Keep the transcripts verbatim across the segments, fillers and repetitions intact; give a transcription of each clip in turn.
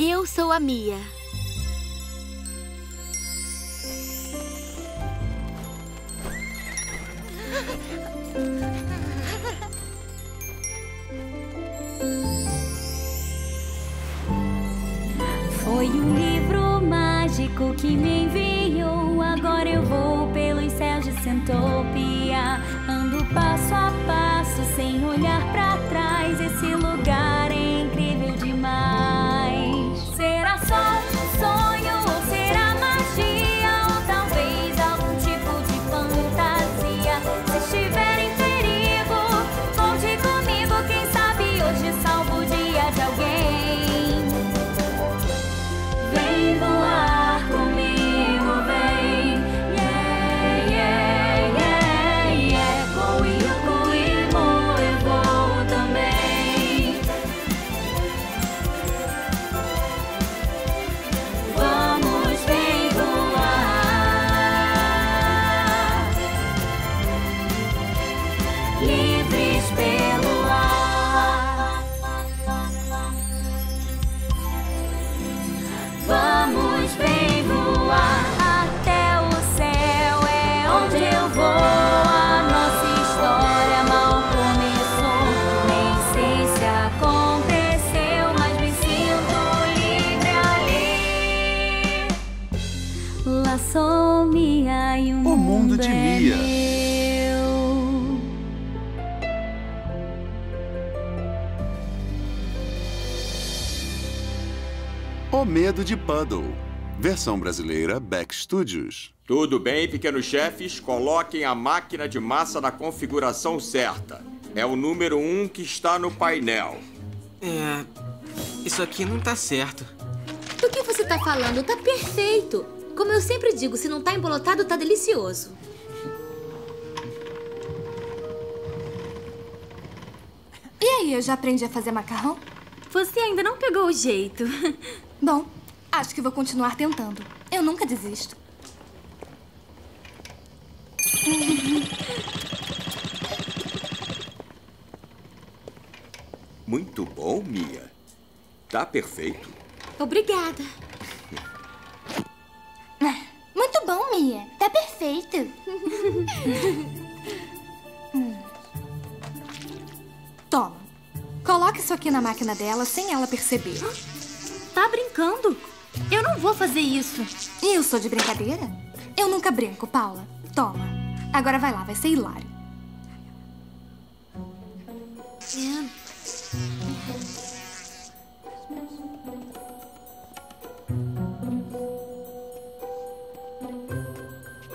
Eu sou a Mia. Foi um livro mágico que me enviou. Agora eu vou pelos céus de Centopia. Ando passo a passo, sem olhar pra trás. Esse lugar é incrível demais. Será só um sonho ou será magia? Ou talvez algum tipo de fantasia? Se estiver em perigo, volte comigo. Quem sabe hoje salvo o dia de alguém. Vem voar comigo, vem. Yeah, yeah, yeah, yeah. Com Yuko e Mor eu vou também. Vamos, vem voar. Livres pelo ar. Vamos, vem voar. Até o céu é onde eu vou. A nossa história mal começou. Nem sei se aconteceu, mas me sinto livre ali. Lá sou Mia e o mundo, o mundo de é Mia. O Medo de Phuddle, versão brasileira Back Studios. Tudo bem, pequenos chefes? Coloquem a máquina de massa na configuração certa. É o número um que está no painel. É... isso aqui não tá certo. Do que você tá falando? Tá perfeito. Como eu sempre digo, se não tá embolotado, tá delicioso. E aí, eu já aprendi a fazer macarrão? Você ainda não pegou o jeito. Bom, acho que vou continuar tentando. Eu nunca desisto. Muito bom, Mia. Tá perfeito. Obrigada. Muito bom, Mia. Tá perfeito. Toma. Coloque isso aqui na máquina dela sem ela perceber. Tá brincando? Eu não vou fazer isso. E eu sou de brincadeira? Eu nunca brinco, Paula. Toma. Agora vai lá, vai ser hilário.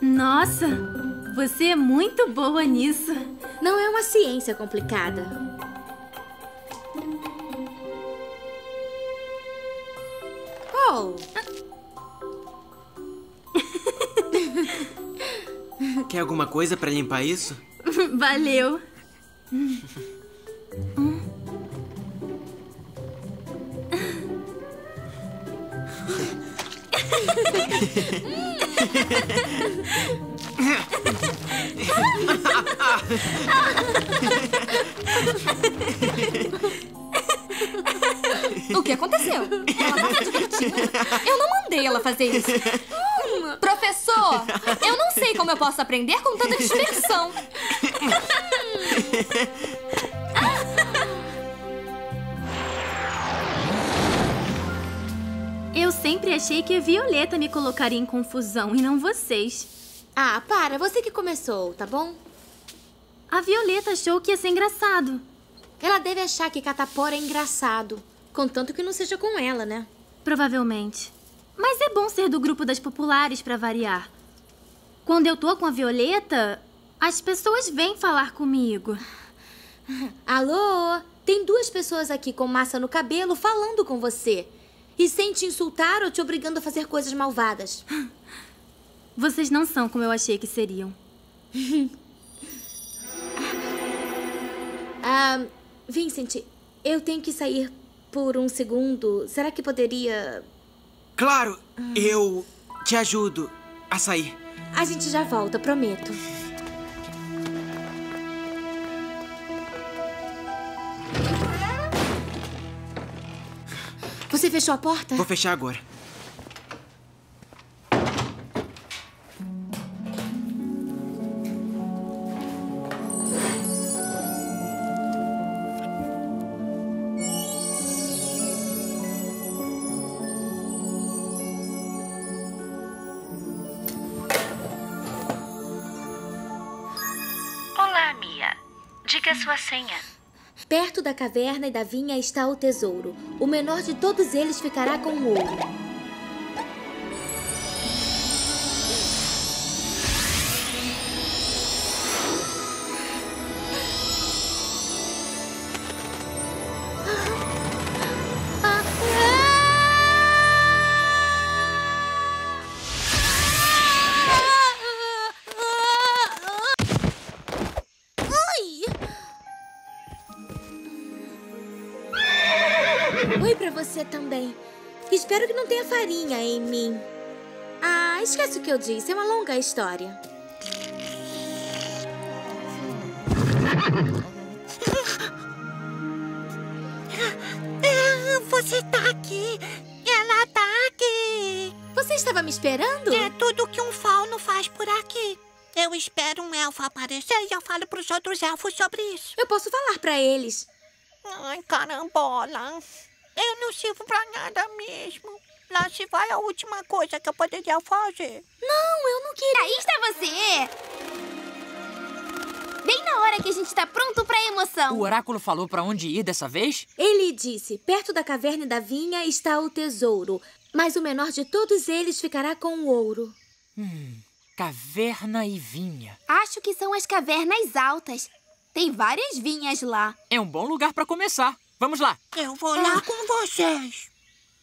Nossa, você é muito boa nisso. Não é uma ciência complicada. Quer alguma coisa pra limpar isso? Valeu. O que aconteceu? Ela não se divertiu. Eu não mandei ela fazer isso. Hum, professor, eu não sei como eu posso aprender com tanta dispersão. Eu sempre achei que a Violeta me colocaria em confusão e não vocês. Ah, para, você que começou, tá bom? A Violeta achou que ia ser engraçado. Ela deve achar que catapora é engraçado. Contanto que não seja com ela, né? Provavelmente. Mas é bom ser do grupo das populares pra variar. Quando eu tô com a Violeta, as pessoas vêm falar comigo. Alô? Tem duas pessoas aqui com massa no cabelo falando com você. E sem te insultar ou te obrigando a fazer coisas malvadas. Vocês não são como eu achei que seriam. Ah, Vincent, eu tenho que sair... por um segundo, será que poderia... Claro, hum. eu te ajudo a sair. A gente já volta, prometo. Você fechou a porta? Vou fechar agora. Diga sua senha. Perto da caverna e da vinha está o tesouro. O menor de todos eles ficará com o ouro. Também. Espero que não tenha farinha em mim. Ah, esquece o que eu disse. É uma longa história. Você tá aqui. Ela tá aqui. Você estava me esperando? É tudo que um fauno faz por aqui. Eu espero um elfo aparecer e eu falo pros outros elfos sobre isso. Eu posso falar pra eles. Ai, carambola. Eu não sirvo pra nada mesmo. Lá se vai a última coisa que eu poderia fazer. Não, eu não queria. Aí está você! Bem na hora que a gente está pronto pra emoção. O oráculo falou pra onde ir dessa vez? Ele disse, perto da caverna e da vinha está o tesouro. Mas o menor de todos eles ficará com o ouro. Hum, caverna e vinha. Acho que são as cavernas altas. Tem várias vinhas lá. É um bom lugar pra começar. Vamos lá. Eu vou lá ah. com vocês.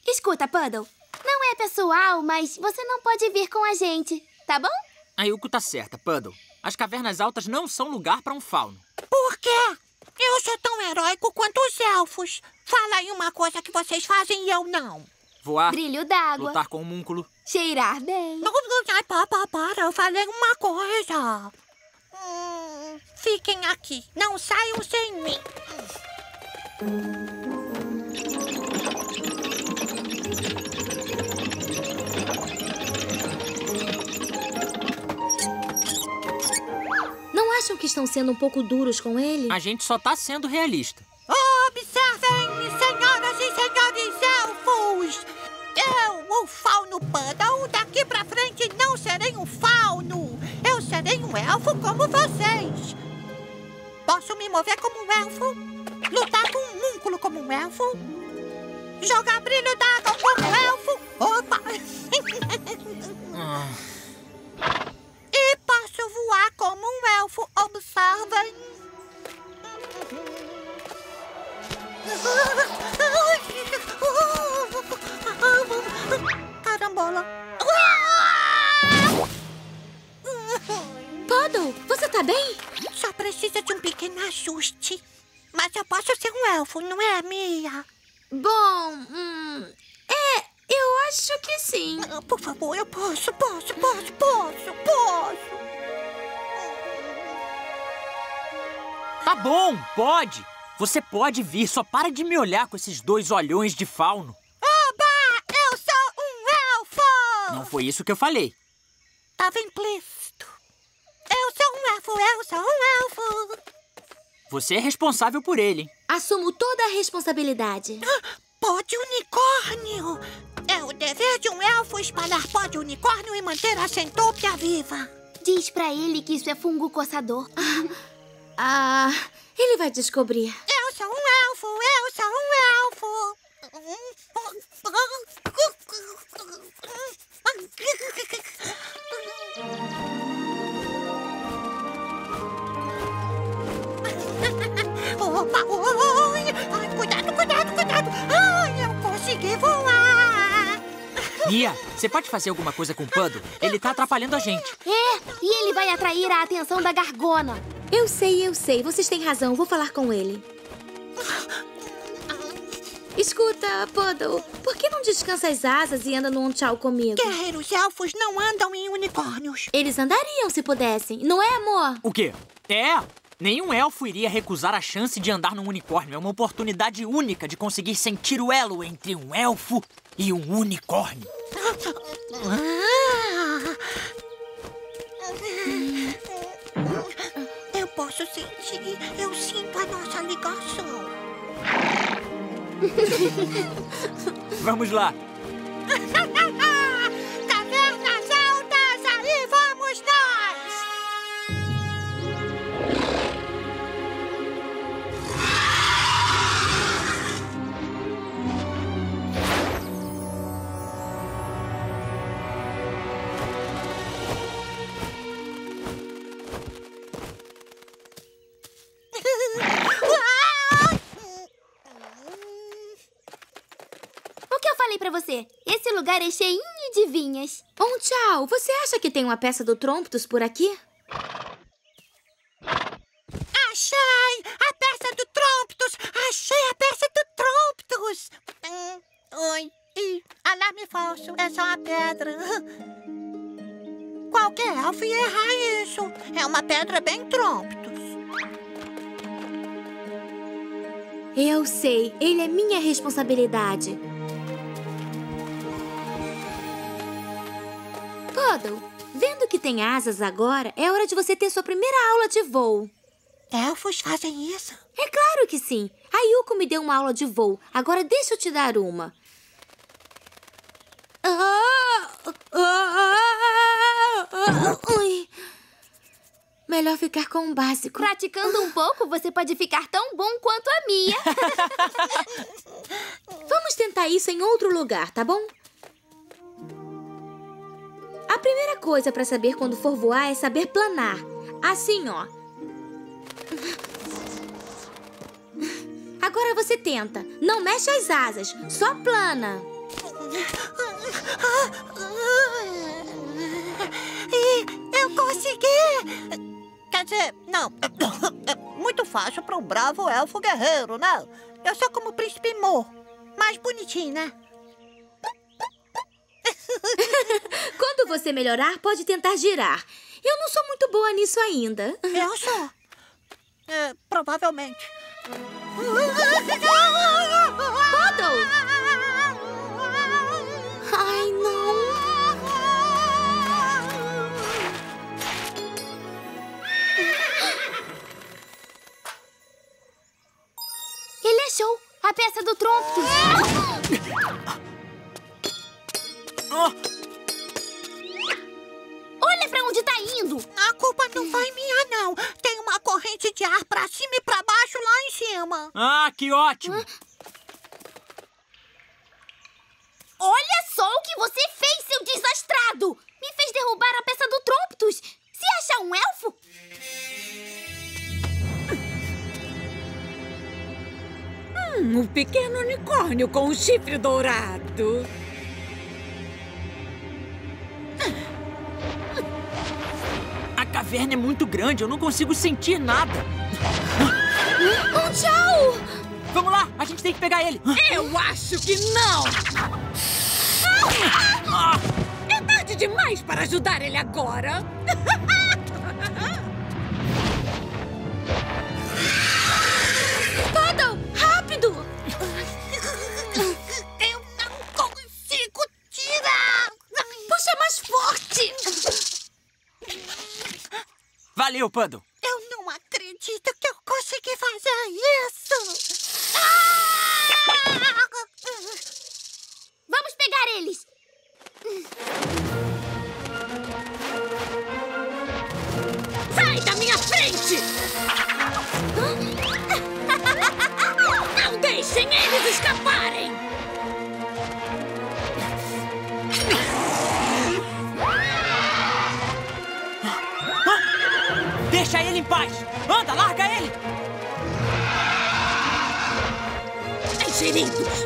Escuta, Phuddle. Não é pessoal, mas você não pode vir com a gente, tá bom? A Yuko tá certa, Phuddle. As cavernas altas não são lugar pra um fauno. Por quê? Eu sou tão heróico quanto os elfos. Fala aí uma coisa que vocês fazem e eu não. Voar. Brilho d'água. Lutar com o múnculo. Cheirar bem. Não, não, não, para, para, para. Eu falei uma coisa. Hum, fiquem aqui. Não saiam sem mim. Não acham que estão sendo um pouco duros com ele? A gente só tá sendo realista. Observem, senhoras e senhores elfos! Eu, o fauno Phuddle, daqui pra frente não serei um fauno! Eu serei um elfo como vocês! Posso me mover como um elfo? Lutar com um múnculo como um elfo? Jogar brilho d'água como um elfo? Opa! E posso voar como um elfo, observem! Carambola! Phuddle, você tá bem? Só precisa de um pequeno ajuste. Mas eu posso ser um elfo, não é, Mia? Bom, hum, é, eu acho que sim. Por favor, eu posso, posso, posso, posso, posso. Tá bom, pode. Você pode vir, só para de me olhar com esses dois olhões de fauno. Oba, eu sou um elfo! Não foi isso que eu falei. Tava implícito. Eu sou um elfo, eu sou um elfo. Você é responsável por ele, hein? Assumo toda a responsabilidade. Pó de unicórnio! É o dever de um elfo espalhar pó de unicórnio e manter a centopia viva. Diz pra ele que isso é fungo coçador. Ah, ah, ele vai descobrir. Eu sou um elfo, eu sou um elfo. Opa, oi! Ai, cuidado, cuidado, cuidado! Ai, eu consegui voar! Mia, você pode fazer alguma coisa com o Phuddle? Ele tá atrapalhando a gente. É, e ele vai atrair a atenção da Gargona. Eu sei, eu sei. Vocês têm razão. Vou falar com ele. Escuta, Phuddle, por que não descansa as asas e anda num tchau comigo? Guerreiros elfos não andam em unicórnios. Eles andariam se pudessem, não é, amor? O quê? É? Nenhum elfo iria recusar a chance de andar num unicórnio. É uma oportunidade única de conseguir sentir o elo entre um elfo e um unicórnio. Eu posso sentir. Eu sinto a nossa ligação. Vamos lá. Cavernas altas, aí vamos nós! Esse lugar é cheinho de vinhas. Um tchau, você acha que tem uma peça do Trumptus por aqui? Achei a peça do Trumptus! Achei a peça do Trumptus! Hum, oi, Ih, alarme falso, é só uma pedra. Qualquer elfo ia errar isso. É uma pedra bem Trumptus. Eu sei, ele é minha responsabilidade. Phuddle, vendo que tem asas agora, é hora de você ter sua primeira aula de voo. Elfos fazem isso? É claro que sim. A Yuko me deu uma aula de voo. Agora deixa eu te dar uma. Melhor ficar com um básico. Praticando um pouco, você pode ficar tão bom quanto a minha. Vamos tentar isso em outro lugar, tá bom? A primeira coisa pra saber quando for voar é saber planar. Assim, ó. Agora você tenta. Não mexe as asas. Só plana. Eu consegui! Quer dizer, não. É muito fácil pra um bravo elfo guerreiro, né? Eu sou como o príncipe Mor. Mais bonitinho, né? Quando você melhorar, pode tentar girar. Eu não sou muito boa nisso ainda. Eu sou. É, provavelmente. Phuddle! Ai, não. Ele achou a peça do Trumptus. Olha pra onde tá indo! A culpa não foi minha, não. Tem uma corrente de ar pra cima e pra baixo lá em cima. Ah, que ótimo! Hã? Olha só o que você fez, seu desastrado! Me fez derrubar a peça do Trumptus. Se acha um elfo? Hum, um pequeno unicórnio com um chifre dourado. A caverna é muito grande, eu não consigo sentir nada. Um tchau! Vamos lá, a gente tem que pegar ele. Eu acho que não! É tarde demais para ajudar ele agora. Phuddle, rápido! Eu não consigo tirar! Puxa mais forte! Valeu, Phuddle. Eu não acredito que eu consegui fazer isso. Ah! Vamos pegar eles. Sai da minha frente! Não deixem eles escaparem! Deixa ele em paz! Anda, larga ele! Ingeridos!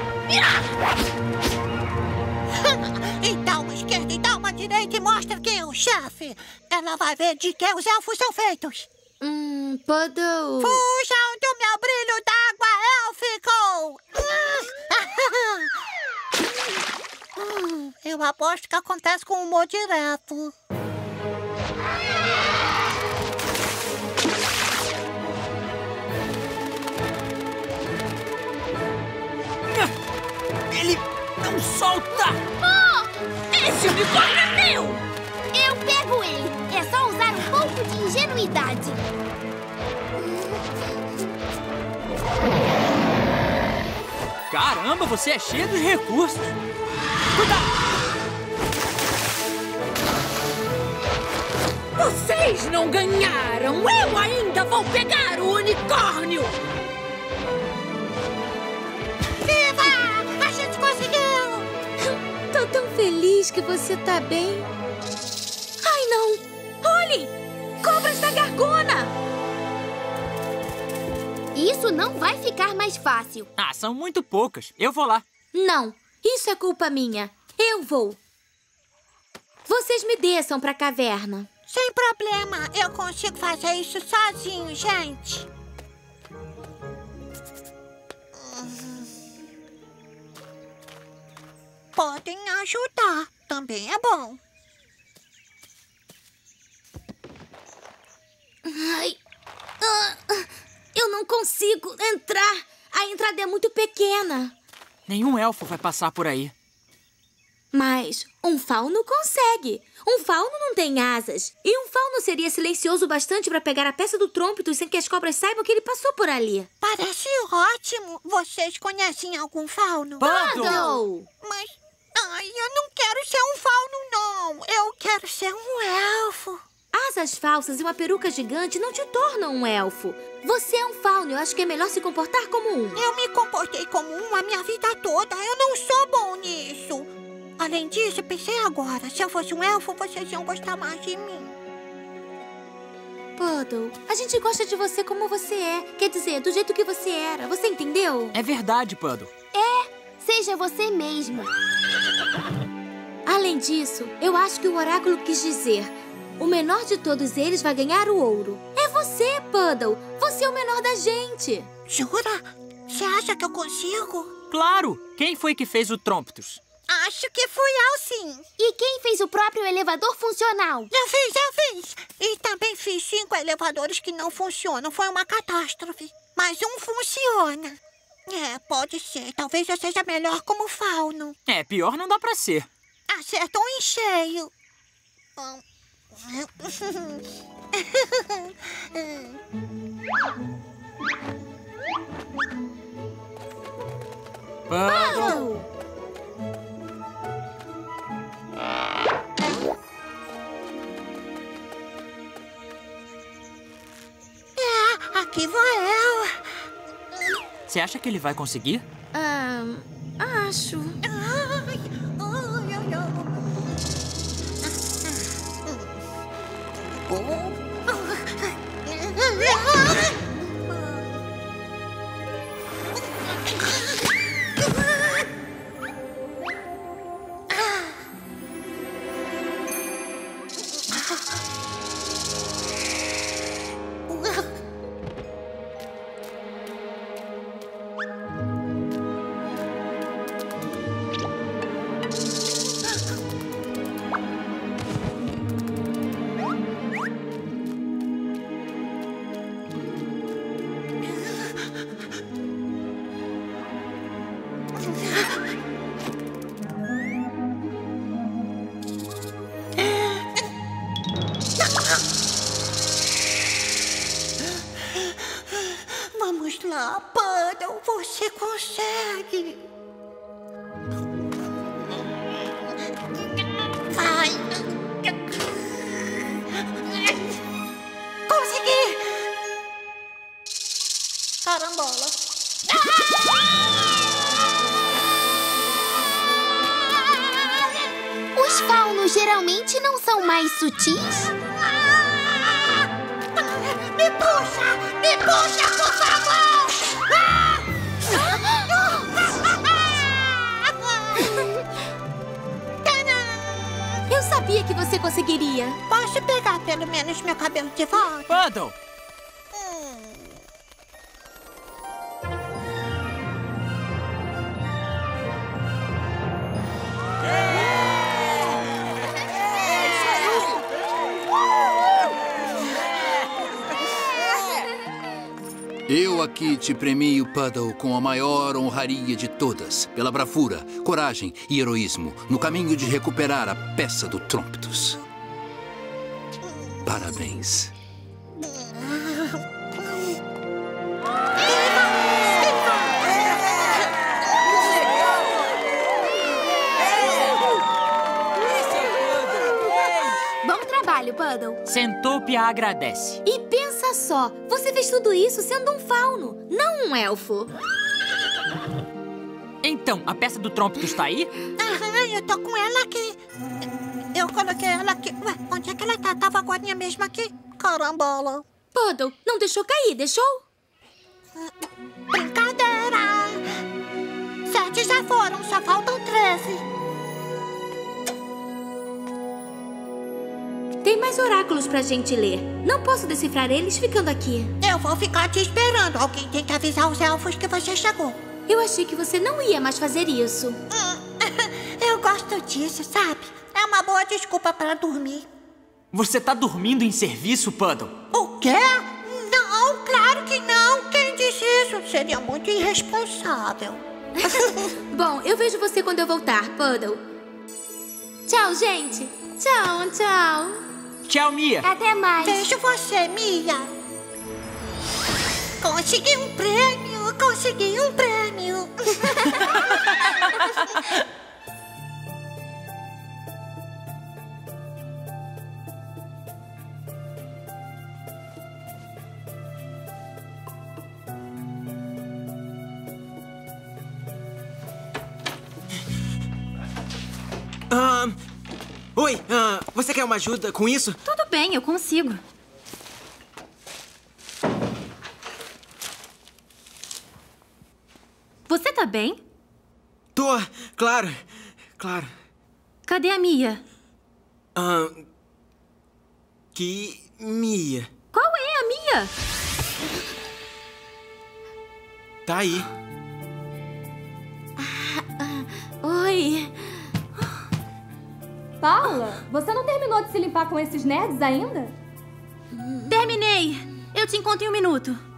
Então uma esquerda e dá uma direita e mostra quem é o chefe! Ela vai ver de que os elfos são feitos! Hum, Phuddle... Fujam do meu brilho d'água élfico! hum, eu aposto que acontece com o humor direto. Ele não solta! Mor! Esse unicórnio é meu! Eu pego ele. É só usar um pouco de ingenuidade. Caramba, você é cheio dos recursos. Cuidado! Vocês não ganharam! Eu ainda vou pegar o unicórnio! Viva! A gente conseguiu! Tô tão feliz que você tá bem. Ai, não! Olhem! Cobras da Gargona! Isso não vai ficar mais fácil. Ah, são muito poucas. Eu vou lá. Não, isso é culpa minha. Eu vou. Vocês me desçam pra caverna. Sem problema. Eu consigo fazer isso sozinho, gente. Podem ajudar. Também é bom. Ai... Ah. Eu não consigo entrar. A entrada é muito pequena. Nenhum elfo vai passar por aí. Mas um fauno consegue. Um fauno não tem asas. E um fauno seria silencioso bastante para pegar a peça do Trumptus sem que as cobras saibam que ele passou por ali. Parece ótimo. Vocês conhecem algum fauno? Phuddle! Mas ai, eu não quero ser um fauno, não. Eu quero ser um elfo. Asas falsas e uma peruca gigante não te tornam um elfo. Você é um fauno, eu acho que é melhor se comportar como um. Eu me comportei como um a minha vida toda. Eu não sou bom nisso. Além disso, pensei agora. Se eu fosse um elfo, vocês iam gostar mais de mim. Phuddle, a gente gosta de você como você é. Quer dizer, do jeito que você era. Você entendeu? É verdade, Phuddle. É, seja você mesmo. Além disso, eu acho que o oráculo quis dizer... O menor de todos eles vai ganhar o ouro. É você, Phuddle. Você é o menor da gente. Jura? Você acha que eu consigo? Claro. Quem foi que fez o Trumptus? Acho que fui eu, sim. E quem fez o próprio elevador funcional? Eu fiz, eu fiz. E também fiz cinco elevadores que não funcionam. Foi uma catástrofe. Mas um funciona. É, pode ser. Talvez eu seja melhor como fauno. É, pior não dá pra ser. Acertou em cheio. Bom... Phuddle! É, aqui vou eu. Você acha que ele vai conseguir? Um, acho. Ai, ai, ai, ai. Vamos lá, Phuddle, você consegue! Vai! Consegui! Carambola! Os faunos geralmente não são mais sutis? Me puxa! Me puxa, por favor! Eu sabia que você conseguiria. Posso pegar pelo menos meu cabelo de volta? Phuddle! Hum. Eu aqui te premio, Phuddle, com a maior honraria de todas, pela bravura, coragem e heroísmo, no caminho de recuperar a peça do Trumptus. Parabéns. Phuddle. Centopia agradece. E pensa só, você fez tudo isso sendo um fauno, não um elfo. Então, a peça do Trumptus está aí? Aham, eu tô com ela aqui. Eu coloquei ela aqui. Ué, onde é que ela tá? Tava agora mesmo aqui. Carambola. Phuddle, não deixou cair, deixou? Brincadeira. Sete já foram, só faltam treze. Tem mais oráculos pra gente ler. Não posso decifrar eles ficando aqui. Eu vou ficar te esperando. Alguém tem que avisar os elfos que você chegou. Eu achei que você não ia mais fazer isso. Hum, eu gosto disso, sabe? É uma boa desculpa pra dormir. Você tá dormindo em serviço, Phuddle? O quê? Não, claro que não. Quem disse isso? Seria muito irresponsável. Bom, eu vejo você quando eu voltar, Phuddle. Tchau, gente. Tchau, tchau. Tchau, Mia. Até mais. Vejo você, Mia. Consegui um prêmio, consegui um prêmio. Ah... um... Oi, uh, você quer uma ajuda com isso? Tudo bem, eu consigo. Você tá bem? Tô, claro, claro. Cadê a Mia? Uh, que Mia? Qual é a Mia? Tá aí. Ah, ah, oi. Paula, você não terminou de se limpar com esses nerds ainda? Terminei! Eu te encontro em um minuto.